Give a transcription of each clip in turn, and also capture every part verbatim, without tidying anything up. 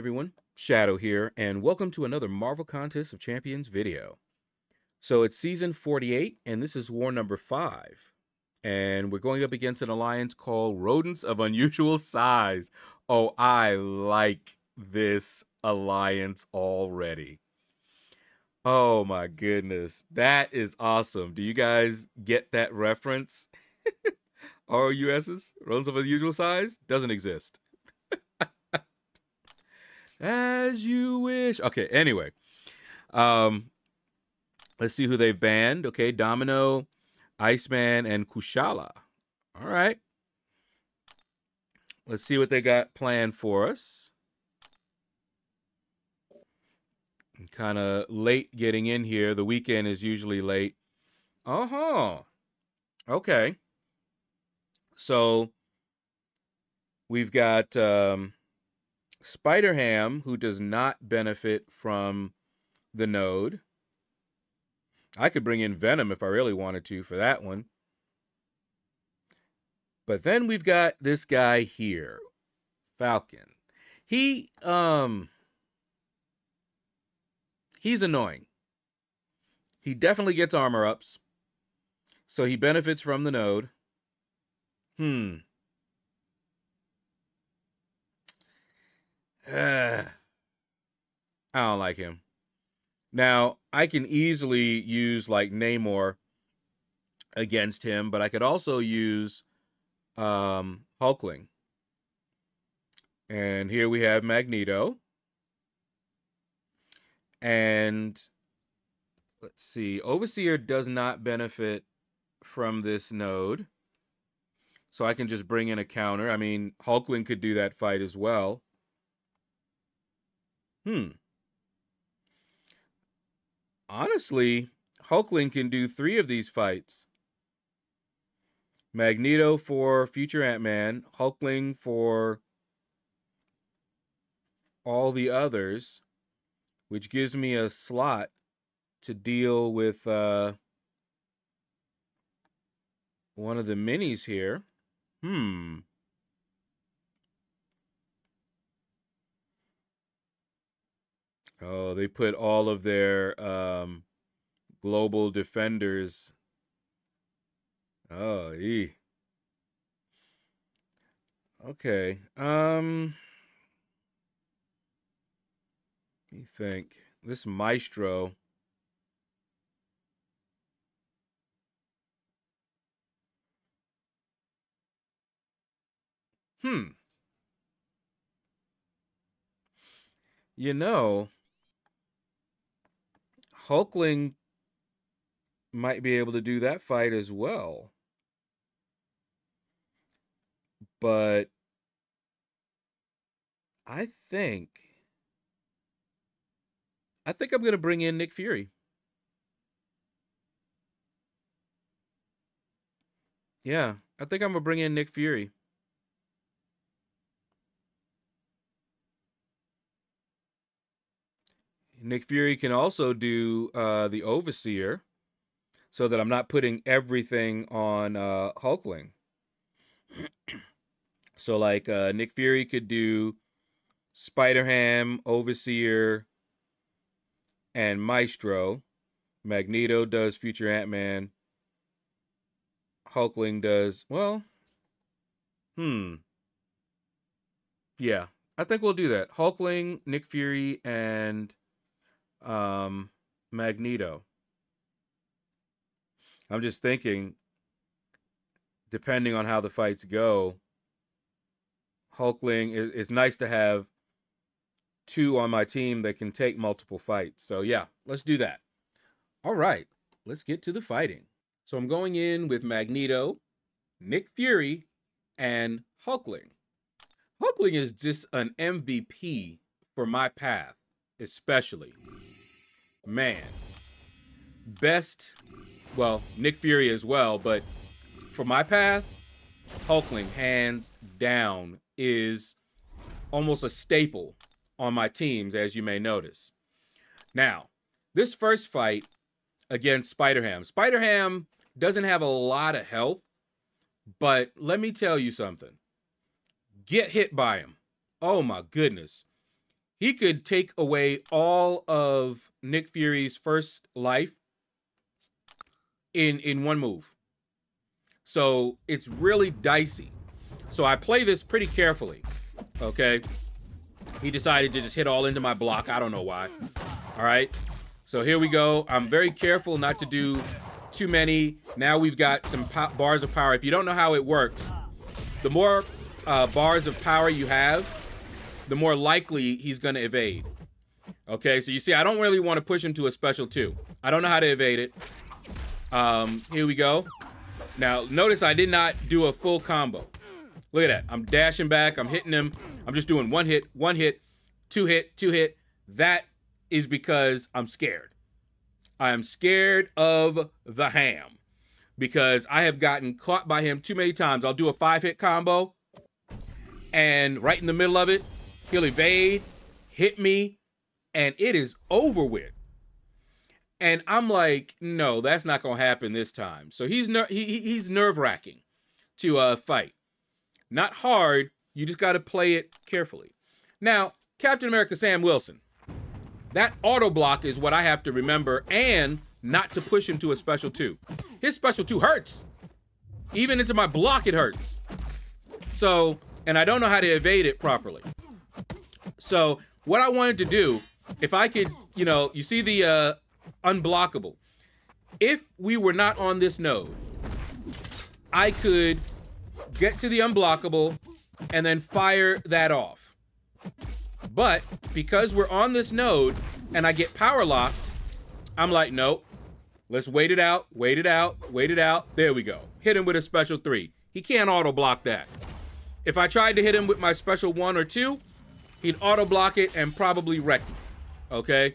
everyone, Shadow here, and welcome to another Marvel Contest of Champions video. So it's season forty-eight, and this is war number five. And we're going up against an alliance called Rodents of Unusual Size. Oh, I like this alliance already. Oh my goodness, that is awesome. Do you guys get that reference? R O U S's, Rodents of Unusual Size, doesn't exist. As you wish. Okay, anyway. Um, let's see who they've banned. Okay, Domino, Iceman, and Kushala. All right. Let's see what they got planned for us. Kind of late getting in here. The weekend is usually late. Uh-huh. Okay. So, we've got... Um, Spider-Ham, who does not benefit from the node. I could bring in Venom if I really wanted to for that one. But then we've got this guy here, Falcon. He, um, he's annoying. He definitely gets armor ups, so he benefits from the node. Hmm. Uh, I don't like him. Now, I can easily use, like, Namor against him, but I could also use um, Hulkling. And here we have Magneto. And, let's see, Overseer does not benefit from this node, so I can just bring in a counter. I mean, Hulkling could do that fight as well. Hmm. Honestly, Hulkling can do three of these fights. Magneto for future Ant-Man, Hulkling for all the others, which gives me a slot to deal with uh, one of the minis here. Hmm. Oh, they put all of their um, global defenders. Oh, ee. Okay. Um, let me think. This Maestro. Hmm. You know... Hulkling might be able to do that fight as well. But I think I think I'm going to bring in Nick Fury. Yeah, I think I'm going to bring in Nick Fury. Nick Fury can also do uh, the Overseer so that I'm not putting everything on uh, Hulkling. So, like, uh, Nick Fury could do Spider-Ham, Overseer, and Maestro. Magneto does future Ant-Man. Hulkling does, well, hmm. Yeah, I think we'll do that. Hulkling, Nick Fury, and... Um, Magneto. I'm just thinking, depending on how the fights go, Hulkling, it, it's nice to have two on my team that can take multiple fights. So yeah, let's do that. All right, let's get to the fighting. So I'm going in with Magneto, Nick Fury, and Hulkling. Hulkling is just an M V P for my path, especially. Man, best, well, Nick Fury as well, but for my path, Hulkling, hands down, is almost a staple on my teams, as you may notice. Now, this first fight against Spider-Ham. Spider-Ham doesn't have a lot of health, but let me tell you something. Get hit by him. Oh, my goodness. he could take away all of Nick Fury's first life in in one move. So it's really dicey. So I play this pretty carefully, okay? He decided to just hit all into my block. I don't know why. All right, so here we go. I'm very careful not to do too many. Now we've got some bars of power. If you don't know how it works, the more uh, bars of power you have, the more likely he's going to evade. Okay, so you see, I don't really want to push him to a special two. I don't know how to evade it. Um, here we go. Now, notice I did not do a full combo. Look at that. I'm dashing back. I'm hitting him. I'm just doing one hit, one hit, two hit, two hit. That is because I'm scared. I am scared of the ham because I have gotten caught by him too many times. I'll do a five-hit combo, and right in the middle of it, he'll evade, hit me, and it is over with. And I'm like, no, that's not going to happen this time. So he's ner he, he's nerve-wracking to uh, fight. Not hard. You just got to play it carefully. Now, Captain America Sam Wilson. That auto block is what I have to remember, and not to push him to a special two. His special two hurts. Even into my block, it hurts. So, and I don't know how to evade it properly. So what I wanted to do, if I could, you know, you see the uh, unblockable. If we were not on this node, I could get to the unblockable and then fire that off. But because we're on this node and I get power locked, I'm like, nope, let's wait it out, wait it out, wait it out. There we go. Hit him with a special three. He can't auto block that. If I tried to hit him with my special one or two, he'd auto block it and probably wreck me. Okay.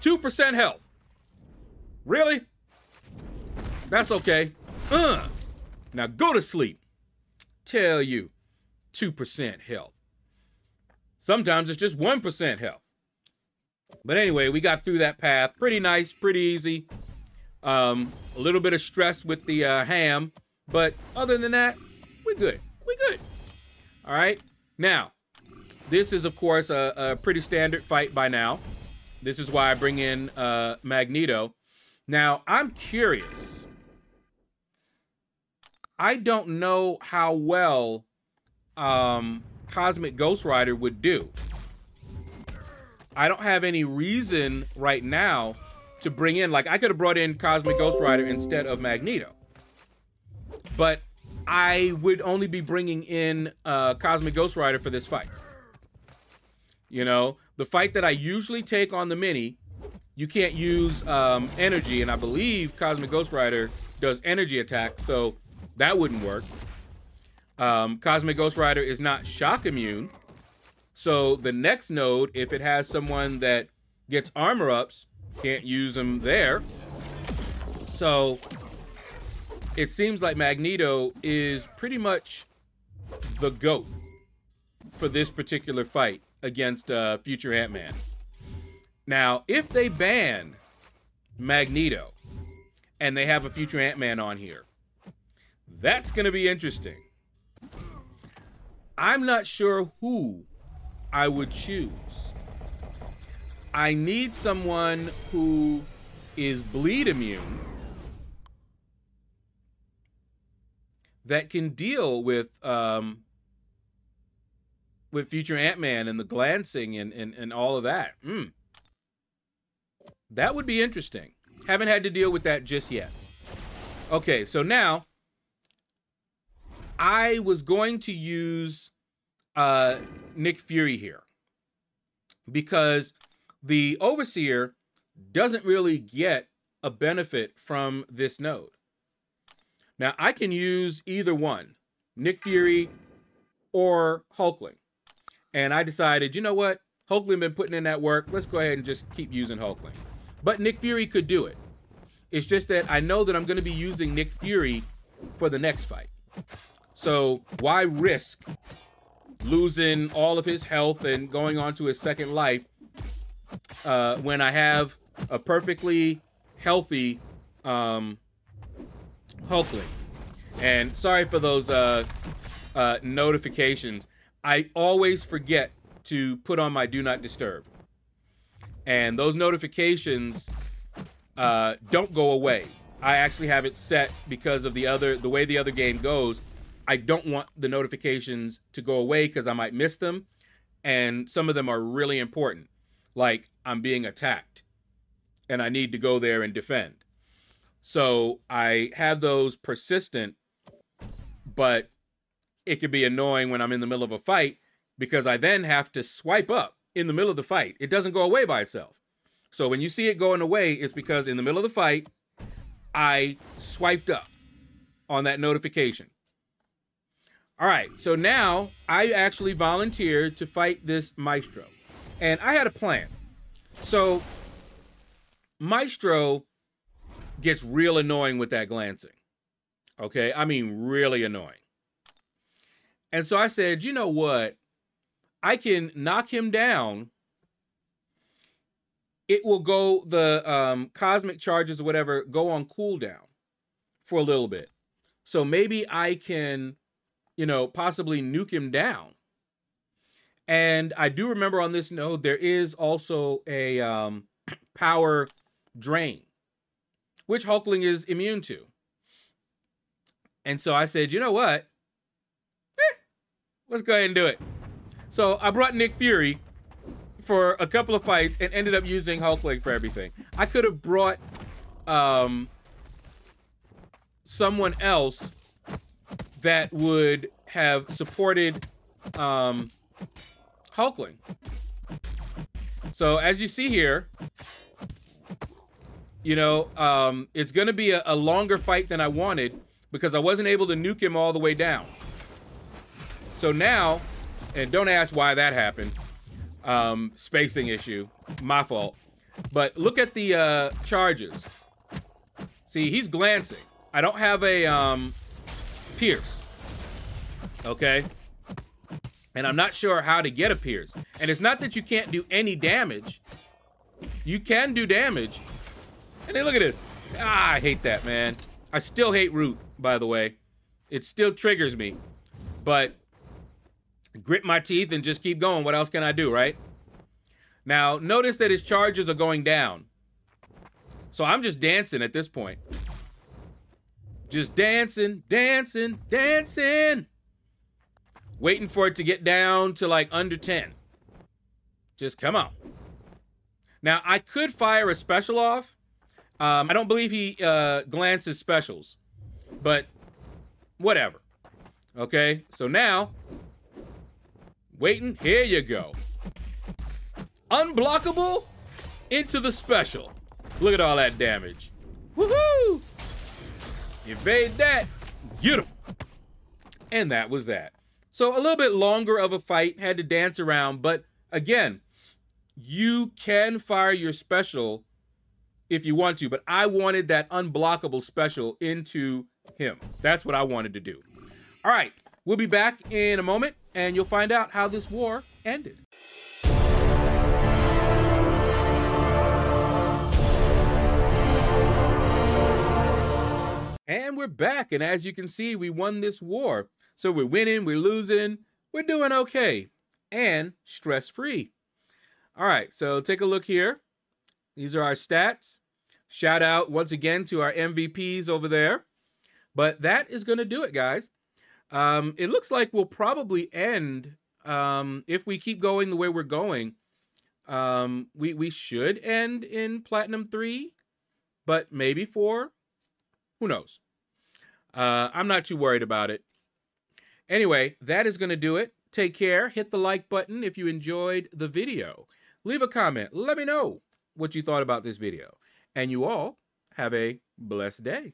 two percent health. Really? That's okay. Uh, now go to sleep. Tell you, two percent health. Sometimes it's just one percent health. But anyway, we got through that path. Pretty nice, pretty easy. Um, a little bit of stress with the uh, ham. But other than that, we're good. We're good. All right. Now, this is, of course, a, a pretty standard fight by now. This is why I bring in uh, Magneto. Now, I'm curious. I don't know how well... Um, Cosmic Ghost Rider would do. I don't have any reason right now to bring in, like I could have brought in Cosmic Ghost Rider instead of Magneto, but I would only be bringing in uh, Cosmic Ghost Rider for this fight. You know, the fight that I usually take on the mini, you can't use um, energy, and I believe Cosmic Ghost Rider does energy attacks, so that wouldn't work. Um, Cosmic Ghost Rider is not shock immune. So the next node, if it has someone that gets armor ups, can't use them there. So it seems like Magneto is pretty much the GOAT for this particular fight against uh, future Ant-Man. Now, if they ban Magneto and they have a future Ant-Man on here, that's going to be interesting. I'm not sure who I would choose. I need someone who is bleed immune that can deal with um, with future Ant-Man and the glancing and, and, and all of that. Mm. That would be interesting. Haven't had to deal with that just yet. Okay, so now I was going to use Uh, Nick Fury here because the Overseer doesn't really get a benefit from this node. Now I can use either one, Nick Fury or Hulkling, and I decided, you know what, Hulkling been putting in that work, let's go ahead and just keep using Hulkling. But Nick Fury could do it. It's just that I know that I'm going to be using Nick Fury for the next fight, so why risk losing all of his health and going on to his second life uh, when I have a perfectly healthy um, Hulkling. And sorry for those uh, uh, notifications. I always forget to put on my Do Not Disturb. And those notifications uh, don't go away. I actually have it set because of the other the way the other game goes. I don't want the notifications to go away because I might miss them. And some of them are really important. Like, I'm being attacked and I need to go there and defend. So I have those persistent, but it could be annoying when I'm in the middle of a fight because I then have to swipe up in the middle of the fight. It doesn't go away by itself. So when you see it going away, it's because in the middle of the fight, I swiped up on that notification. All right, so now I actually volunteered to fight this Maestro. And I had a plan. So Maestro gets real annoying with that glancing. Okay, I mean really annoying. And so I said, you know what? I can knock him down. It will go, the um, cosmic charges or whatever, go on cooldown for a little bit. So maybe I can, you know, possibly nuke him down. And I do remember on this node, there is also a um, power drain, which Hulkling is immune to. And so I said, you know what? Eh, let's go ahead and do it. So I brought Nick Fury for a couple of fights and ended up using Hulkling for everything. I could have brought um, someone else that would have supported um, Hulkling. So as you see here, you know, um, it's gonna be a, a longer fight than I wanted because I wasn't able to nuke him all the way down. So now, and don't ask why that happened, um, spacing issue, my fault. But look at the uh, charges. See, he's glancing. I don't have a um, pierce, okay? And I'm not sure how to get a pierce. And it's not that you can't do any damage. You can do damage. And hey, look at this. Ah, I hate that, man. I still hate root, by the way. It still triggers me. But grit my teeth and just keep going. What else can I do, right? Now, notice that his charges are going down. So I'm just dancing at this point. Just dancing, dancing, dancing. Waiting for it to get down to like under ten. Just come on. Now, I could fire a special off. Um, I don't believe he uh, glances specials, but whatever. Okay, so now, waiting, here you go. Unblockable into the special. Look at all that damage. Woohoo! Evade that, get him. And that was that. So a little bit longer of a fight, had to dance around, but again, you can fire your special if you want to, but I wanted that unblockable special into him. That's what I wanted to do. All right, we'll be back in a moment and you'll find out how this war ended. And we're back, and as you can see, we won this war. So we're winning, we're losing, we're doing okay, and stress-free. All right, so take a look here. These are our stats. Shout out once again to our M V Ps over there. But that is gonna do it, guys. Um, it looks like we'll probably end, um, if we keep going the way we're going, um, we, we should end in Platinum three, but maybe four, who knows? Uh, I'm not too worried about it. Anyway, that is going to do it. Take care. Hit the like button if you enjoyed the video. Leave a comment. Let me know what you thought about this video. And you all have a blessed day.